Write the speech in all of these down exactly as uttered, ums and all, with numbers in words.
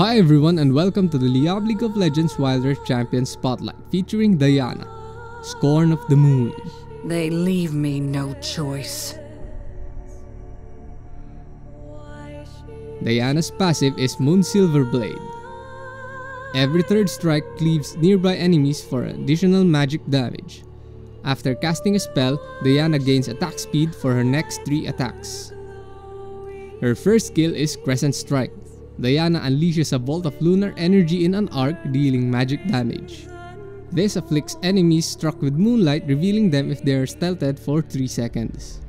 Hi everyone and welcome to the League of Legends Wild Rift Champion Spotlight featuring Diana, Scorn of the Moon. They leave me no choice. Diana's passive is Moonsilver Blade. Every third strike cleaves nearby enemies for additional magic damage. After casting a spell, Diana gains attack speed for her next three attacks. Her first skill is Crescent Strike. Diana unleashes a bolt of lunar energy in an arc, dealing magic damage. This afflicts enemies struck with moonlight, revealing them if they are stealthed for three seconds.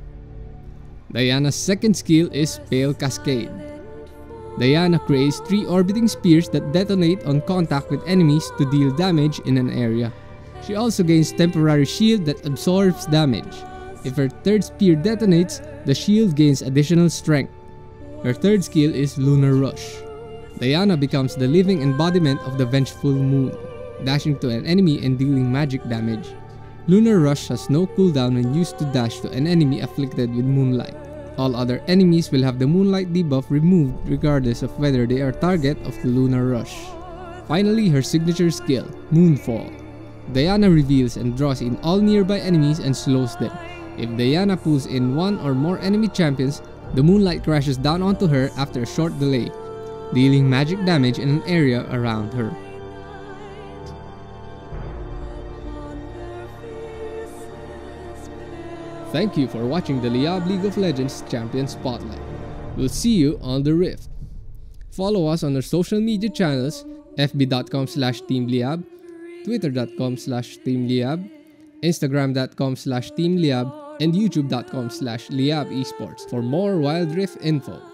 Diana's second skill is Pale Cascade. Diana creates three orbiting spears that detonate on contact with enemies to deal damage in an area. She also gains temporary shield that absorbs damage. If her third spear detonates, the shield gains additional strength. Her third skill is Lunar Rush. Diana becomes the living embodiment of the vengeful moon, dashing to an enemy and dealing magic damage. Lunar Rush has no cooldown when used to dash to an enemy afflicted with moonlight. All other enemies will have the moonlight debuff removed regardless of whether they are target of the Lunar Rush. Finally, her signature skill, Moonfall. Diana reveals and draws in all nearby enemies and slows them. If Diana pulls in one or more enemy champions, the moonlight crashes down onto her after a short delay, dealing magic damage in an area around her. Thank you for watching the League of Legends Champion Spotlight. We'll see you on the Rift. Follow us on our social media channels, f b dot com slash team liab, twitter dot com slash team liab, instagram dot com slash team liab, and youtube dot com slash liab esports for more Wild Rift info.